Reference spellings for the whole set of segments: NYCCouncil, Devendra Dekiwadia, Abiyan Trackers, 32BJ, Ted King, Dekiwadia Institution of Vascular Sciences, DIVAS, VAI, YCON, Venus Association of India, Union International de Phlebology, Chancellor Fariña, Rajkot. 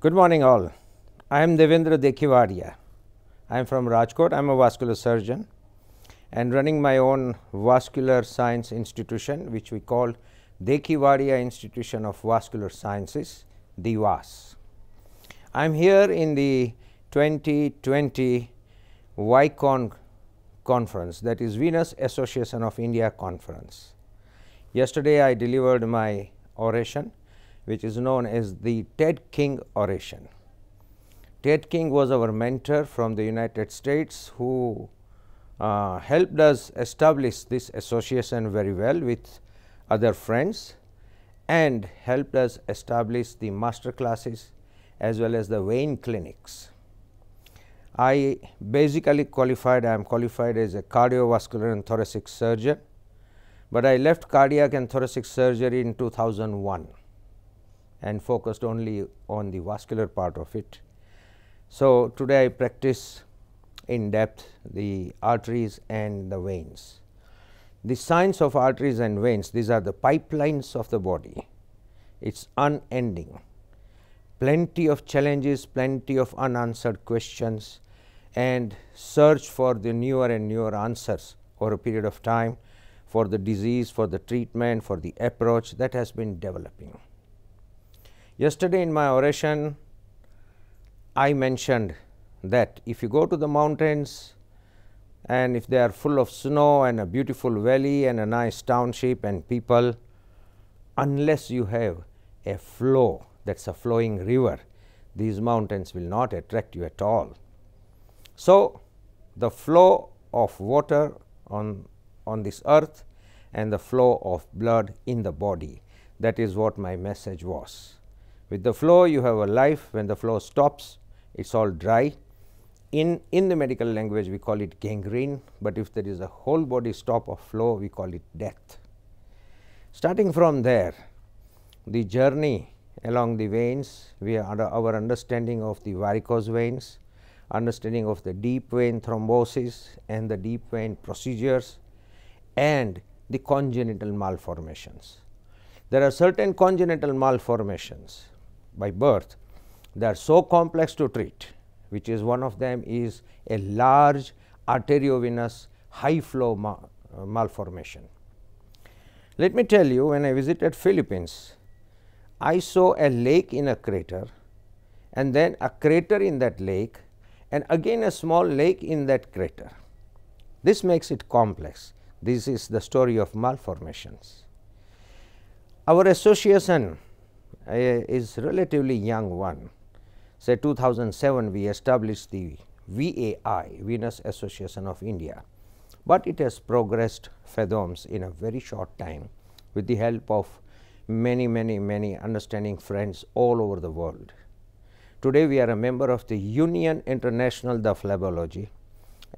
Good morning all. I am Devendra Dekiwadia. I am from Rajkot. I am a vascular surgeon and running my own vascular science institution, which we call Dekiwadia Institution of Vascular Sciences, DIVAS. I am here in the 2020 YCON conference, that is Venus Association of India conference. Yesterday I delivered my oration, which is known as the Ted King oration. Ted King was our mentor from the United States who helped us establish this association very well with other friends and helped us establish the master classes as well as the vein clinics. I basically qualified, I am qualified as a cardiovascular and thoracic surgeon, but I left cardiac and thoracic surgery in 2001. And focused only on the vascular part of it. So, today I practice in depth the arteries and the veins. The science of arteries and veins, these are the pipelines of the body. It is unending. Plenty of challenges, plenty of unanswered questions, and search for the newer and newer answers over a period of time for the disease, for the treatment, for the approach that has been developing. Yesterday in my oration, I mentioned that if you go to the mountains and if they are full of snow and a beautiful valley and a nice township and people, unless you have a flow, that is a flowing river, these mountains will not attract you at all. So, the flow of water on this earth and the flow of blood in the body, that is what my message was. With the flow you have a life. When the flow stops, it is all dry. In the medical language we call it gangrene, but if there is a whole body stop of flow, we call it death. Starting from there, the journey along the veins, we are our understanding of the varicose veins, understanding of the deep vein thrombosis and the deep vein procedures and the congenital malformations. There are certain congenital malformations by birth, they are so complex to treat, which is one of them is a large arteriovenous high flow malformation. Let me tell you, when I visited Philippines, I saw a lake in a crater and then a crater in that lake and again a small lake in that crater. This makes it complex. This is the story of malformations. Our association is relatively young one. Say 2007 we established the VAI, Venus Association of India, but it has progressed fathoms in a very short time with the help of many understanding friends all over the world. Today we are a member of the Union International de Phlebology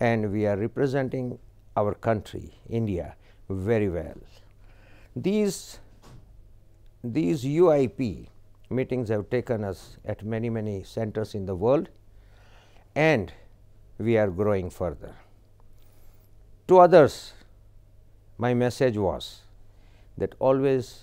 and we are representing our country, India, very well. These UIP meetings have taken us at many centers in the world and we are growing further. To others, my message was that always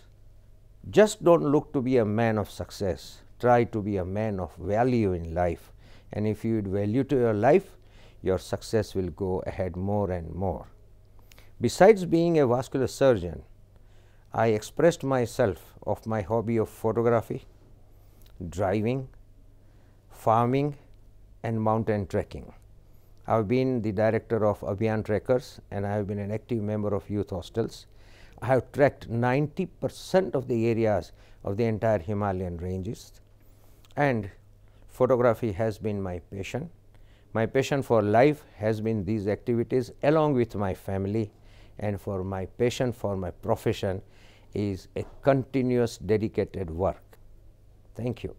just don't look to be a man of success, try to be a man of value in life, and if you value to your life, your success will go ahead more and more. Besides being a vascular surgeon, I expressed myself of my hobby of photography, driving, farming and mountain trekking. I have been the director of Abiyan Trackers and I have been an active member of youth hostels. I have trekked 90% of the areas of the entire Himalayan ranges and photography has been my passion. My passion for life has been these activities along with my family, and for my passion for my profession is a continuous dedicated work. Thank you.